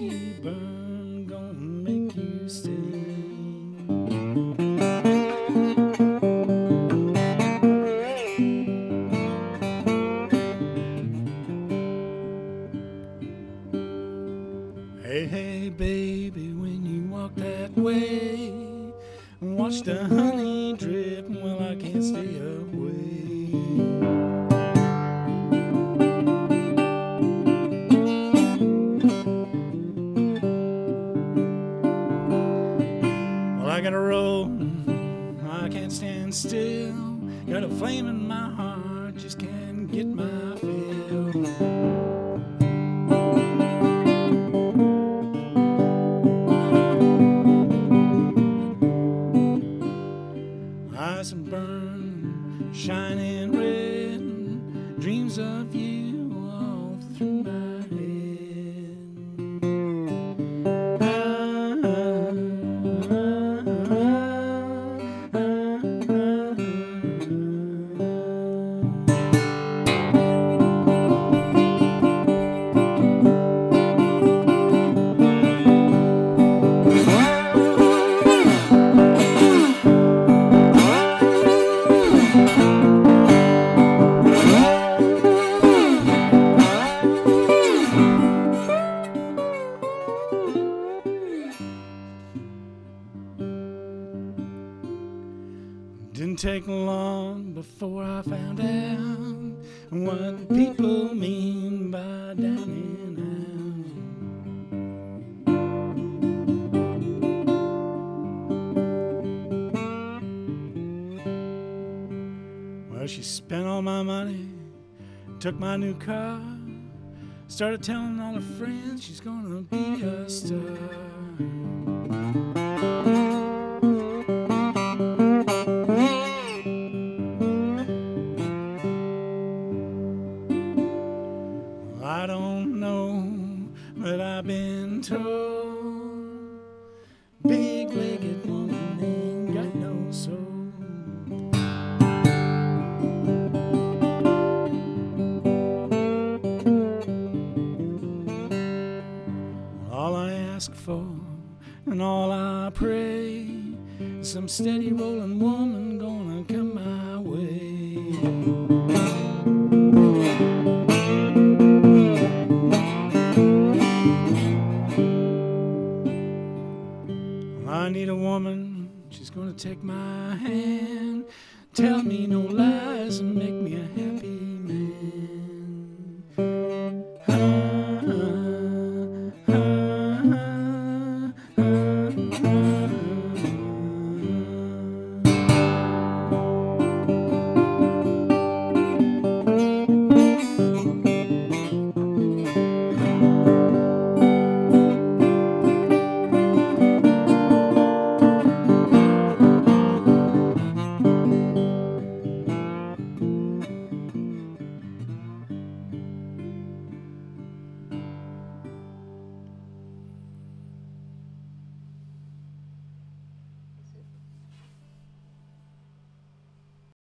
make you burn, gonna make you sting. Hey, hey, baby, when you walk that way, watch the honey drip, well, I can't stay away. Well, I gotta roll, I can't stand still, got a flame in my heart, just can't get my fill. Eyes and burn, shining red, dreams of you all through my head. Didn't take long before I found out what people mean by dining out. Well, she spent all my money, took my new car, started telling all her friends she's gonna be a star. I don't know, but I've been told big-legged woman ain't got no soul. All I ask for and all I pray is some steady rolling woman gonna come my way. I need a woman, she's gonna take my hand, tell me no lie.